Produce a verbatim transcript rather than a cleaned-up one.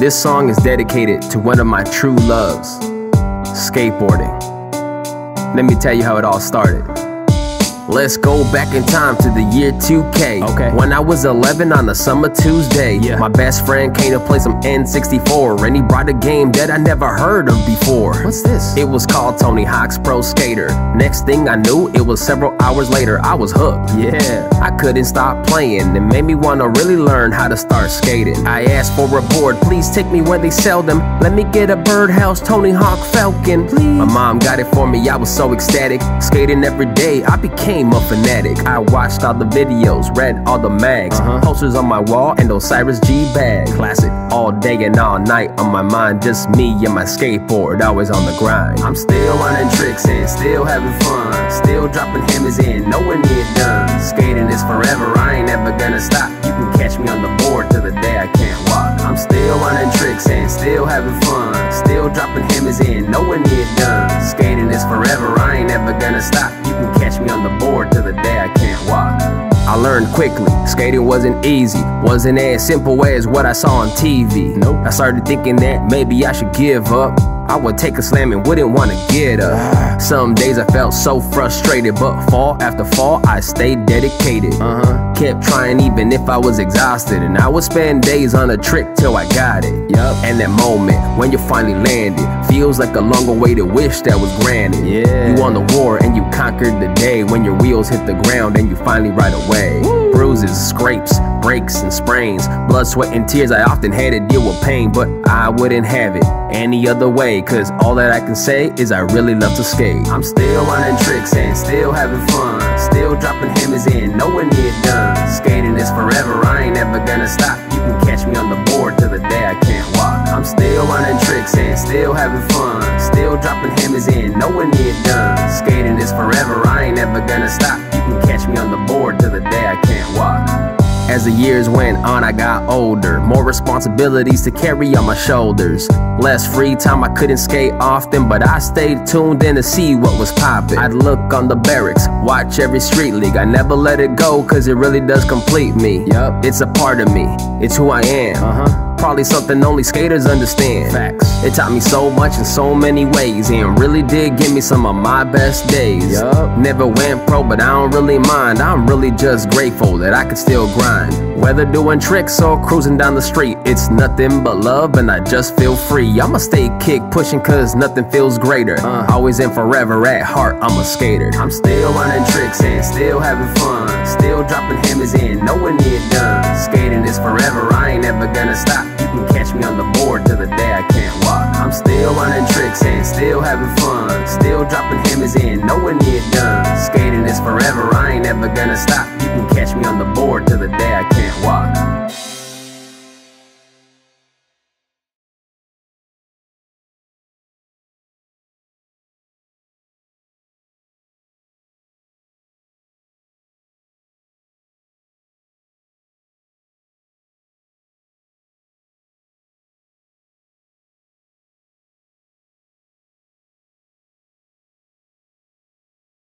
This song is dedicated to one of my true loves, skateboarding. Let me tell you how it all started. Let's go back in time to the year two K. Okay. When I was eleven on a summer Tuesday, yeah. My best friend came to play some N sixty-four, and he brought a game that I never heard of before. What's this? It was called Tony Hawk's Pro Skater. Next thing I knew, it was several hours later. I was hooked. Yeah. I couldn't stop playing. It made me want to really learn how to start skating. I asked for a board. Please take me where they sell them. Let me get a Birdhouse Tony Hawk Falcon. Please. My mom got it for me. I was so ecstatic. Skating every day, I became a fanatic. I watched all the videos, read all the mags, uh-huh. Posters on my wall and Osiris G bag. Classic, all day and all night on my mind. Just me and my skateboard, always on the grind. I'm still running tricks and still having fun, still dropping hammers in, nowhere near done. Skating is forever, I ain't ever gonna stop. You can catch me on the board till the day I can't walk. I'm still running tricks and still having fun, still dropping hammers in, nowhere near done. Skating is forever, I ain't ever gonna stop. You can catch me on the board till the day I can't walk. I learned quickly, skating wasn't easy, wasn't as simple as what I saw on T V. Nope. I started thinking that maybe I should give up. I would take a slam and wouldn't want to get up. Some days I felt so frustrated, but fall after fall I stayed dedicated. Uh-huh. Kept trying even if I was exhausted, and I would spend days on a trick till I got it. Yep. And that moment when you finally landed feels like a long awaited wish that was granted. Yeah. You won the war and you conquered the day, when your wheels hit the ground and you finally ride away. Woo. Bruises, scrapes, breaks and sprains, blood, sweat and tears. I often had to deal with pain, but I wouldn't have it any other way, cause all that I can say is I really love to skate. I'm still running tricks and still having fun, still dropping hammers in, nowhere near done. Skating is forever, I ain't ever gonna stop. You can catch me on the board till the day I can't walk. I'm still running tricks and still having fun, still dropping hammers in, nowhere near done. Skating is forever, I ain't ever gonna stop. You can catch me on the board till the day I can't walk. As the years went on, I got older, more responsibilities to carry on my shoulders, less free time. I couldn't skate often, but I stayed tuned in to see what was poppin'. I'd look on the Berrics, watch every Street League. I never let it go, cause it really does complete me. Yep. It's a part of me, it's who I am. Uh-huh. Probably something only skaters understand. Facts. It taught me so much in so many ways, and really did give me some of my best days. Yep. Never went pro, but I don't really mind. I'm really just grateful that I can still grind. Whether doing tricks or cruising down the street, it's nothing but love and I just feel free. I'ma stay kick pushing cause nothing feels greater. uh, Always and forever at heart, I'm a skater. I'm still running tricks and still having fun, still dropping hammers in, nowhere near done. Skating is forever, I ain't ever gonna stop. You can catch me on the board till the day I can't walk. I'm still running tricks and still having fun, still dropping hammers in, nowhere near done. Skating is forever, I ain't ever gonna stop.